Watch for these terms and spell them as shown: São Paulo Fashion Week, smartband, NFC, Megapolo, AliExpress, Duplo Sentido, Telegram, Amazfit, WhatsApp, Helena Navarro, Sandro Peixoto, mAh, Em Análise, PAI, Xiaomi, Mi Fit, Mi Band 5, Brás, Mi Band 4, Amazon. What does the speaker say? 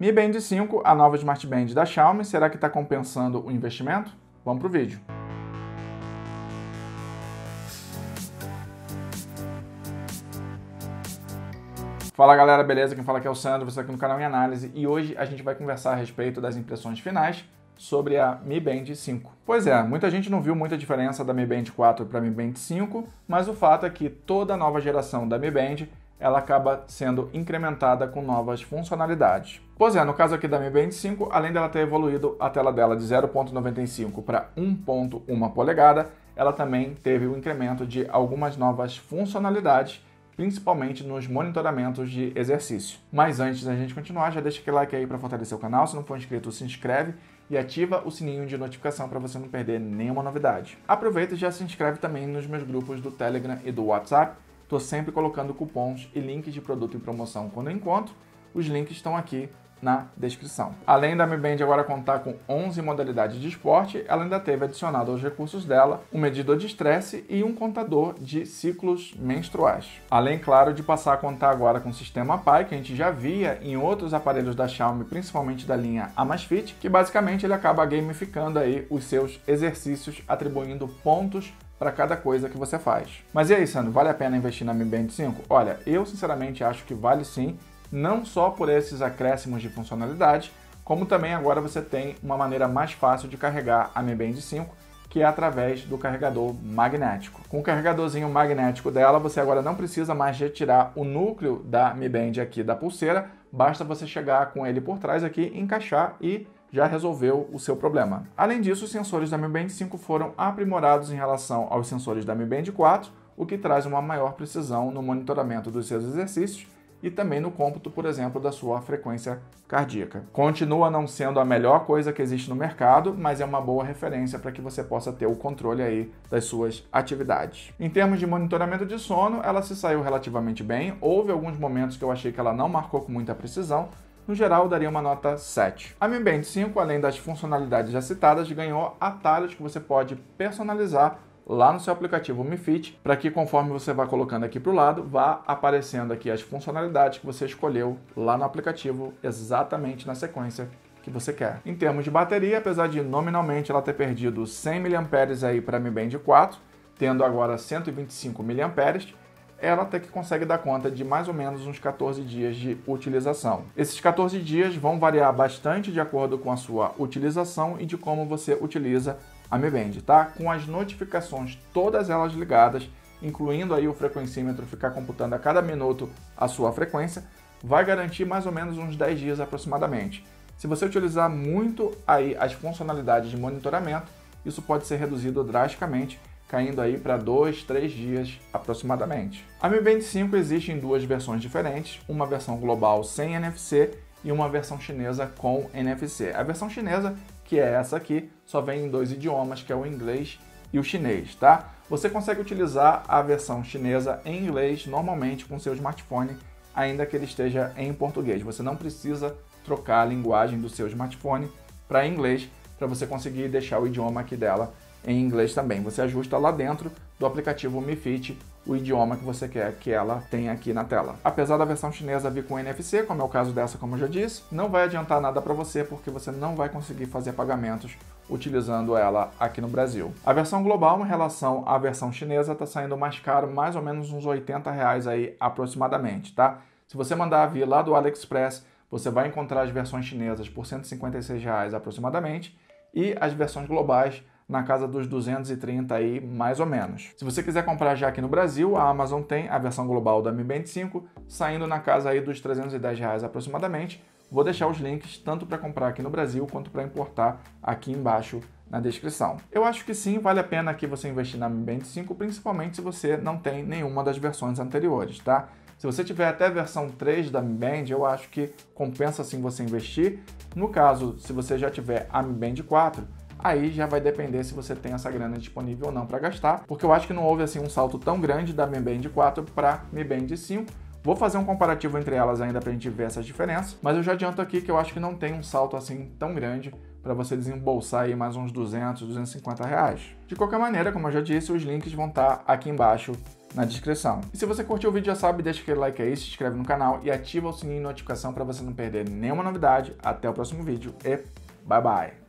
Mi Band 5, a nova smartband da Xiaomi, será que está compensando o investimento? Vamos para o vídeo. Fala galera, beleza? Quem fala aqui é o Sandro, você está aqui no canal em análise e hoje a gente vai conversar a respeito das impressões finais sobre a Mi Band 5. Pois é, muita gente não viu muita diferença da Mi Band 4 para a Mi Band 5, mas o fato é que toda a nova geração da Mi Band, ela acaba sendo incrementada com novas funcionalidades. Pois é, no caso aqui da Mi Band 5, além dela ter evoluído a tela dela de 0.95 para 1.1 polegada, ela também teve um incremento de algumas novas funcionalidades, principalmente nos monitoramentos de exercício. Mas antes da gente continuar, já deixa aquele like aí para fortalecer o canal, se não for inscrito, se inscreve e ativa o sininho de notificação para você não perder nenhuma novidade. Aproveita e já se inscreve também nos meus grupos do Telegram e do WhatsApp, estou sempre colocando cupons e links de produto em promoção quando eu encontro, os links estão aqui na descrição. Além da Mi Band agora contar com 11 modalidades de esporte, ela ainda teve adicionado aos recursos dela um medidor de estresse e um contador de ciclos menstruais. Além, claro, de passar a contar agora com o sistema PAI, que a gente já via em outros aparelhos da Xiaomi, principalmente da linha Amazfit, que basicamente ele acaba gamificando aí os seus exercícios, atribuindo pontos para cada coisa que você faz. Mas e aí, Sandro, vale a pena investir na Mi Band 5? Olha, eu sinceramente acho que vale sim, não só por esses acréscimos de funcionalidade, como também agora você tem uma maneira mais fácil de carregar a Mi Band 5, que é através do carregador magnético. Com o carregadorzinho magnético dela, você agora não precisa mais retirar o núcleo da Mi Band aqui da pulseira, basta você chegar com ele por trás aqui, encaixar e já resolveu o seu problema. Além disso, os sensores da Mi Band 5 foram aprimorados em relação aos sensores da Mi Band 4, o que traz uma maior precisão no monitoramento dos seus exercícios, e também no cômputo, por exemplo, da sua frequência cardíaca. Continua não sendo a melhor coisa que existe no mercado, mas é uma boa referência para que você possa ter o controle aí das suas atividades. Em termos de monitoramento de sono, ela se saiu relativamente bem, houve alguns momentos que eu achei que ela não marcou com muita precisão, no geral eu daria uma nota 7. A Mi Band 5, além das funcionalidades já citadas, ganhou atalhos que você pode personalizar lá no seu aplicativo Mi Fit, para que conforme você vai colocando aqui para o lado, vá aparecendo aqui as funcionalidades que você escolheu lá no aplicativo, exatamente na sequência que você quer. Em termos de bateria, apesar de nominalmente ela ter perdido 100 mAh aí para a Mi Band 4, tendo agora 125 mAh, ela até que consegue dar conta de mais ou menos uns 14 dias de utilização. Esses 14 dias vão variar bastante de acordo com a sua utilização e de como você utiliza a Mi Band, tá? Com as notificações todas elas ligadas, incluindo aí o frequencímetro ficar computando a cada minuto a sua frequência, vai garantir mais ou menos uns 10 dias aproximadamente. Se você utilizar muito aí as funcionalidades de monitoramento, isso pode ser reduzido drasticamente, caindo aí para 2, 3 dias aproximadamente. A Mi Band 5 existe em duas versões diferentes, uma versão global sem NFC e uma versão chinesa com NFC. A versão chinesa, que é essa aqui, só vem em dois idiomas, que é o inglês e o chinês, tá? Você consegue utilizar a versão chinesa em inglês normalmente com seu smartphone, ainda que ele esteja em português. Você não precisa trocar a linguagem do seu smartphone para inglês, para você conseguir deixar o idioma aqui dela em inglês também. Você ajusta lá dentro do aplicativo Mi Fit o idioma que você quer que ela tenha aqui na tela. Apesar da versão chinesa vir com NFC, como é o caso dessa, como eu já disse, não vai adiantar nada para você, porque você não vai conseguir fazer pagamentos utilizando ela aqui no Brasil. A versão global, em relação à versão chinesa, está saindo mais caro, mais ou menos uns R$80 aí aproximadamente, tá? Se você mandar vir lá do AliExpress, você vai encontrar as versões chinesas por R$156 aproximadamente, e as versões globais na casa dos 230 aí, mais ou menos. Se você quiser comprar já aqui no Brasil, a Amazon tem a versão global da Mi Band 5, saindo na casa aí dos R$310 aproximadamente. Vou deixar os links tanto para comprar aqui no Brasil, quanto para importar aqui embaixo na descrição. Eu acho que sim, vale a pena aqui você investir na Mi Band 5, principalmente se você não tem nenhuma das versões anteriores, tá? Se você tiver até a versão 3 da Mi Band, eu acho que compensa sim você investir. No caso, se você já tiver a Mi Band 4, aí já vai depender se você tem essa grana disponível ou não para gastar, porque eu acho que não houve assim um salto tão grande da Mi Band 4 para Mi Band 5. Vou fazer um comparativo entre elas ainda para a gente ver essas diferenças, mas eu já adianto aqui que eu acho que não tem um salto assim tão grande para você desembolsar aí mais uns 200, R$250. De qualquer maneira, como eu já disse, os links vão estar aqui embaixo na descrição. E se você curtiu o vídeo, já sabe, deixa aquele like aí, se inscreve no canal e ativa o sininho de notificação para você não perder nenhuma novidade. Até o próximo vídeo e bye bye!